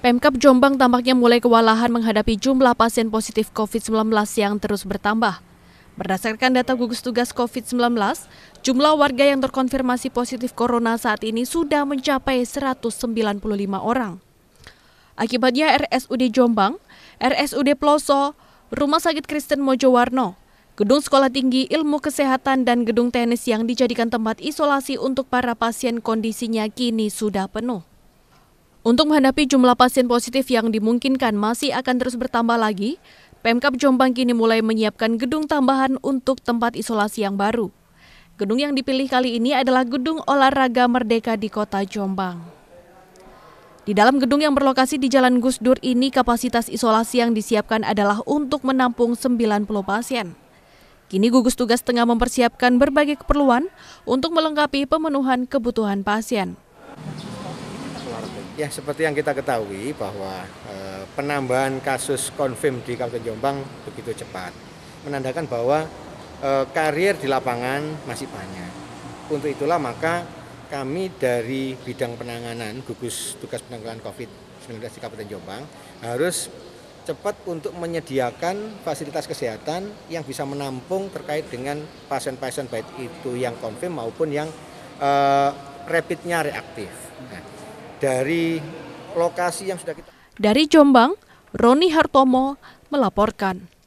Pemkap Jombang tampaknya mulai kewalahan menghadapi jumlah pasien positif COVID-19 yang terus bertambah. Berdasarkan data gugus tugas COVID-19, jumlah warga yang terkonfirmasi positif corona saat ini sudah mencapai 195 orang. Akibatnya RSUD Jombang, RSUD Ploso, Rumah Sakit Kristen Mojowarno, Gedung Sekolah Tinggi Ilmu Kesehatan dan Gedung Tenis yang dijadikan tempat isolasi untuk para pasien kondisinya kini sudah penuh. Untuk menghadapi jumlah pasien positif yang dimungkinkan masih akan terus bertambah lagi, Pemkap Jombang kini mulai menyiapkan gedung tambahan untuk tempat isolasi yang baru. Gedung yang dipilih kali ini adalah Gedung Olahraga Merdeka di Kota Jombang. Di dalam gedung yang berlokasi di Jalan Gus Dur ini, kapasitas isolasi yang disiapkan adalah untuk menampung 90 pasien. Kini gugus tugas tengah mempersiapkan berbagai keperluan untuk melengkapi pemenuhan kebutuhan pasien. Ya, seperti yang kita ketahui bahwa penambahan kasus konfirm di Kabupaten Jombang begitu cepat, menandakan bahwa karier di lapangan masih banyak. Untuk itulah maka kami dari bidang penanganan gugus tugas penanggulangan COVID-19 di Kabupaten Jombang harus cepat untuk menyediakan fasilitas kesehatan yang bisa menampung terkait dengan pasien-pasien baik itu yang konfirm maupun yang rapidnya reaktif. Nah, dari lokasi yang sudah kita... Dari Jombang, Roni Hartomo melaporkan.